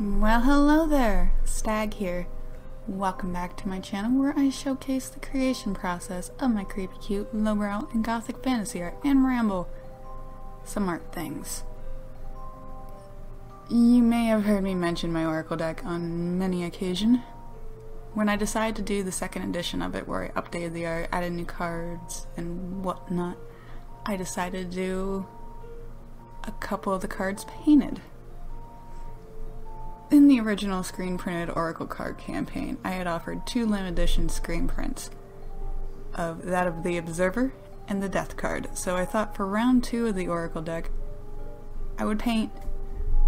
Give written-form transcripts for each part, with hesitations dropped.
Well, hello there, Stag here. Welcome back to my channel where I showcase the creation process of my creepy cute, lowbrow, and gothic fantasy art and ramble some art things. You may have heard me mention my Oracle deck on many occasions. When I decided to do the second edition of it where I updated the art, added new cards, and whatnot, I decided to do a couple of the cards painted. In the original screen printed Oracle card campaign, I had offered two limited edition screen prints of that of the Observer and the Death card. So I thought for round two of the Oracle deck, I would paint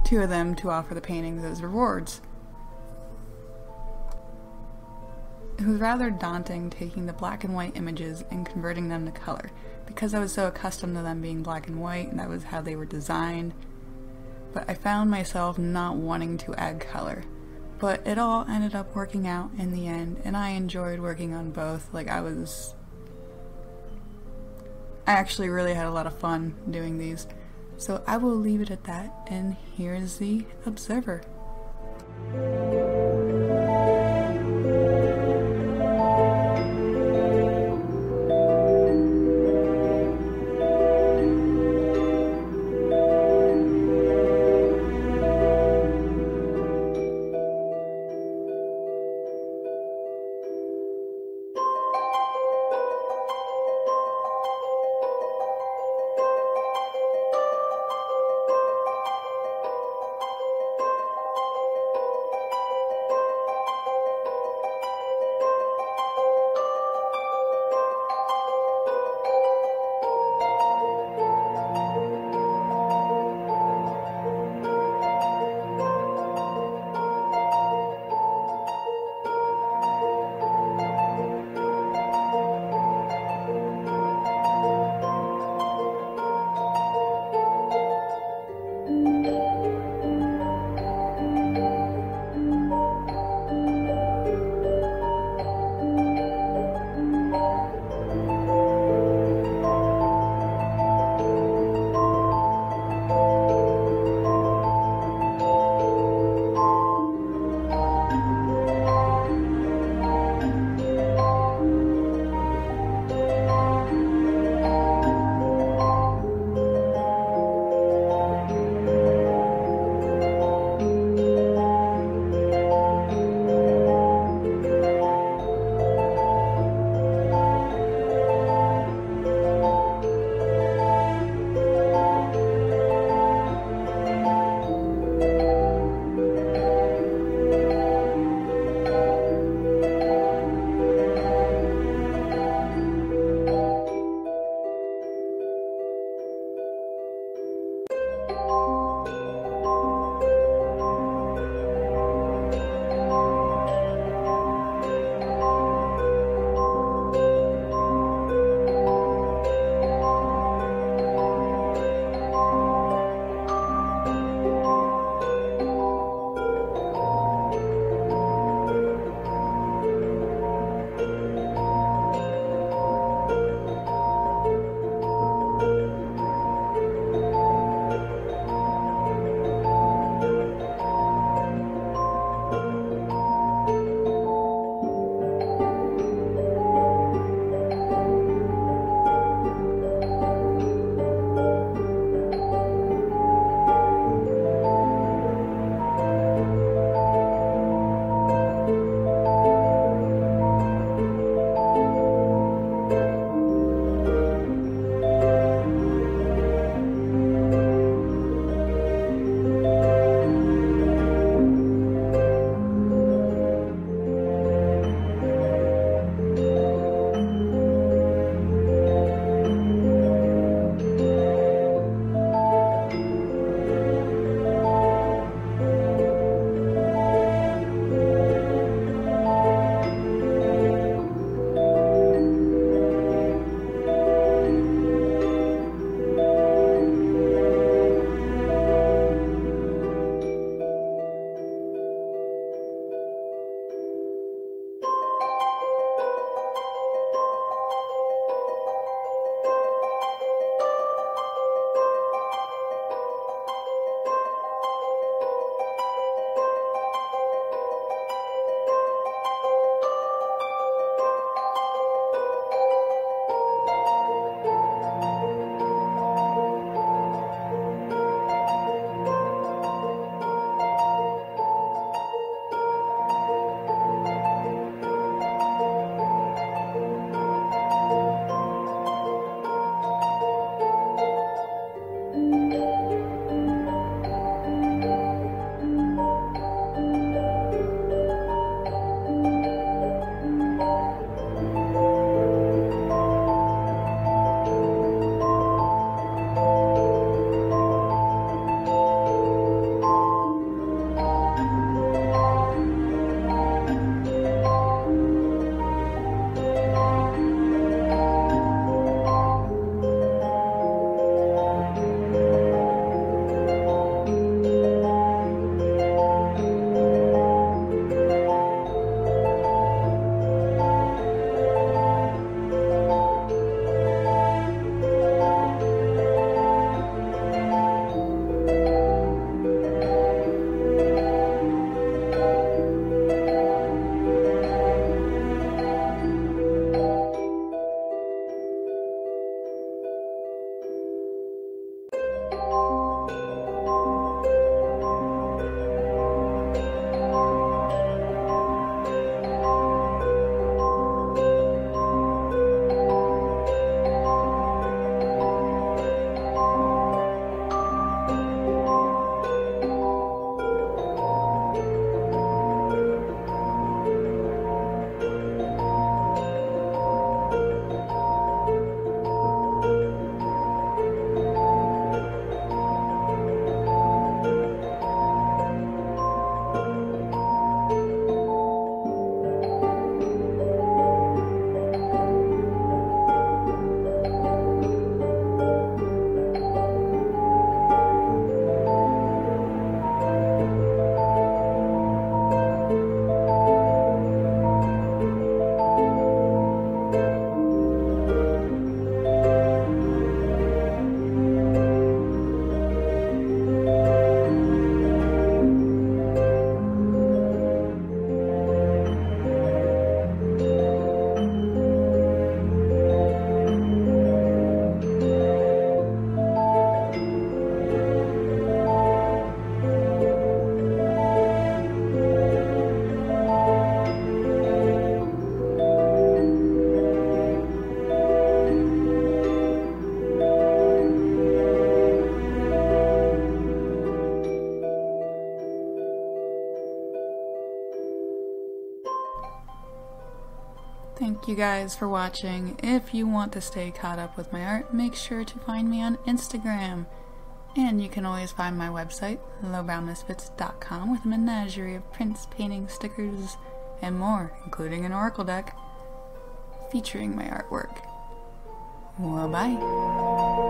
two of them to offer the paintings as rewards. It was rather daunting taking the black and white images and converting them to color, because I was so accustomed to them being black and white and that was how they were designed. But I found myself not wanting to add color. But it all ended up working out in the end, and I enjoyed working on both. Like, I actually really had a lot of fun doing these. So I will leave it at that, and here's the Observer. Thank you guys for watching. If you want to stay caught up with my art, make sure to find me on Instagram. And you can always find my website, LowbrowMisfits.com, with a menagerie of prints, paintings, stickers, and more, including an oracle deck featuring my artwork. Well, bye.